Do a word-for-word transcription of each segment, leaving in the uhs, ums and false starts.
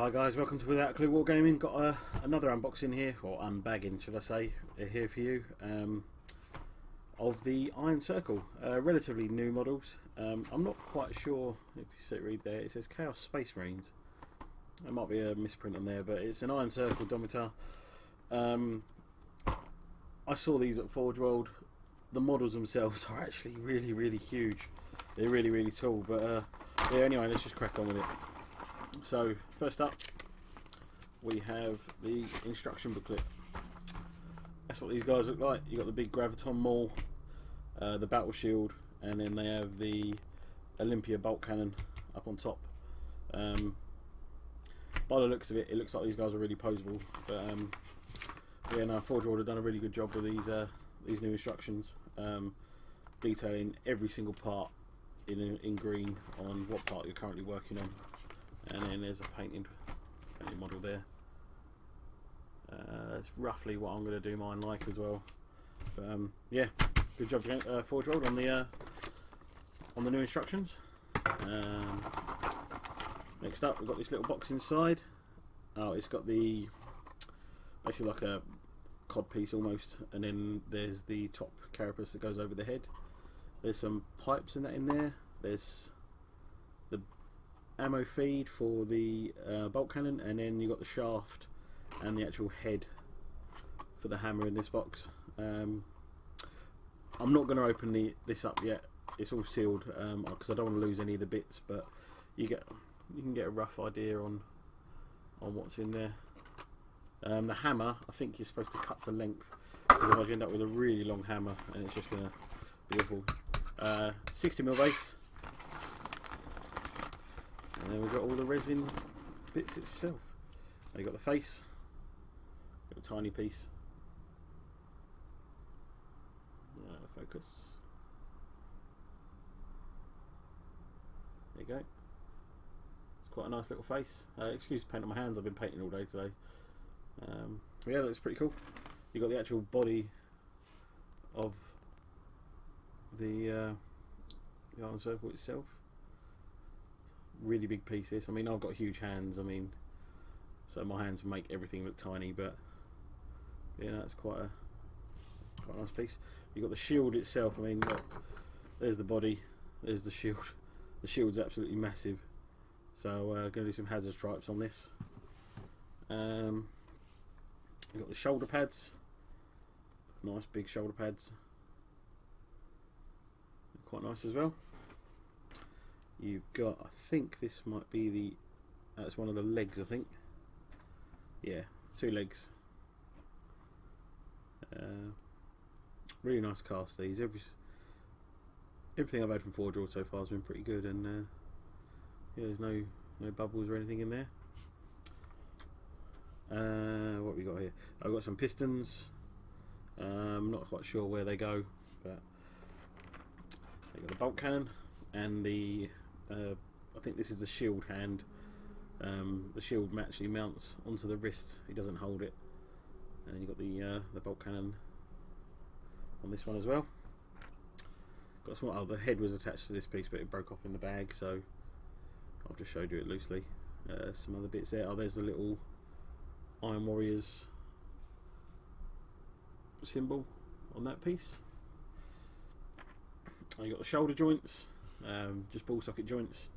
Hi guys, welcome to Without a Clue Wargaming. Got uh, another unboxing here, or unbagging should I say, here for you, um, of the Iron Circle. Uh, relatively new models. Um, I'm not quite sure if you see it read there, it says Chaos Space Marines. There might be a misprint on there, but it's an Iron Circle Domitar. Um, I saw these at Forge World. The models themselves are actually really, really huge. They're really, really tall, but uh, yeah, anyway, let's just crack on with it. So first up we have the instruction booklet. That's what these guys look like. You've got the big graviton maul, uh, the battle shield, and then they have the Olympia bolt cannon up on top. Um, by the looks of it, it looks like these guys are really posable, but um, yeah, no, Forge World have done a really good job with these, uh, these new instructions, um, detailing every single part in, in green on what part you're currently working on. And then there's a painted, painted model there. Uh, that's roughly what I'm going to do mine like as well. But, um, yeah, good job, uh, Forge World, on the uh, on the new instructions. Um, next up, we've got this little box inside. Oh, it's got the basically like a cod piece almost, and then there's the top carapace that goes over the head. There's some pipes in that in there. There's the ammo feed for the uh, bolt cannon, and then you've got the shaft and the actual head for the hammer in this box. um, I'm not going to open the, this up yet, it's all sealed, because um, I don't want to lose any of the bits, but you get you can get a rough idea on on what's in there. Um, the hammer, I think you're supposed to cut the length, because otherwise you end up with a really long hammer and it's just going to be awful. uh, sixty mil base. And then we've got all the resin bits itself. We've got the face, a little tiny piece. Uh, focus. There you go. It's quite a nice little face. Uh, excuse the paint on my hands, I've been painting all day today. Um, yeah, that looks pretty cool. You've got the actual body of the, uh, the Iron Circle itself. Really big pieces. I mean, I've got huge hands. I mean, so my hands make everything look tiny, but yeah, that's quite a quite a nice piece. You've got the shield itself. I mean, look, there's the body, there's the shield. The shield's absolutely massive. So uh, gonna do some hazard stripes on this. Um, you've got the shoulder pads. Nice big shoulder pads. Quite nice as well. You've got, I think this might be the, that's one of the legs, I think. Yeah, two legs. Uh, really nice cast, these. Every, everything I've had from Forge World so far has been pretty good, and uh, yeah, there's no no bubbles or anything in there. Uh, what have we got here? I've got some pistons. Uh, I'm not quite sure where they go, but they've got the bolt cannon and the. Uh, I think this is the shield hand. Um, the shield actually mounts onto the wrist. He doesn't hold it. And then you've got the uh, the bolt cannon on this one as well. Got some. Oh, the head was attached to this piece, but it broke off in the bag. So I've just showed you it loosely. Uh, some other bits there. Oh, there's the little Iron Warriors symbol on that piece. And you got the shoulder joints. Um, just ball socket joints,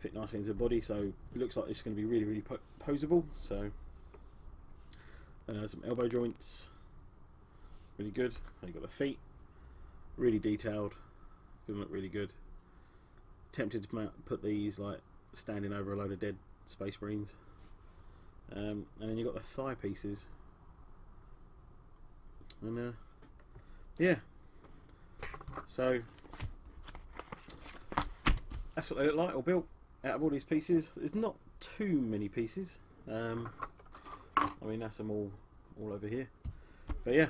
fit nicely into the body, so it looks like it's going to be really, really po posable. So uh, some elbow joints, really good. And you've got the feet, really detailed, going to look really good. Tempted to put these like standing over a load of dead space marines. Um, and then you've got the thigh pieces, and uh, yeah, so that's what they look like, or built out of all these pieces. There's not too many pieces. Um, I mean, that's them all, all over here. But yeah,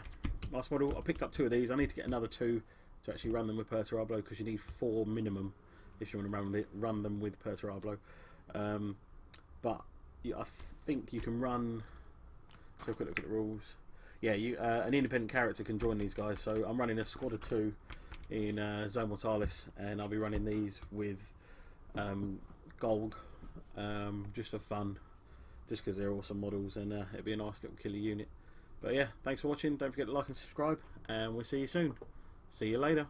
nice model. I picked up two of these. I need to get another two to actually run them with Perturabo, because you need four minimum if you want to run, run them with Perturabo. Um, but yeah, I think you can run. Let's have a quick look at the rules. Yeah, you uh, an independent character can join these guys. So I'm running a squad of two in uh, Zone Mortalis, and I'll be running these with. Um, Golg, um, just for fun, just because they're awesome models, and uh, it'd be a nice little killer unit. But yeah, thanks for watching. Don't forget to like and subscribe, and we'll see you soon. See you later.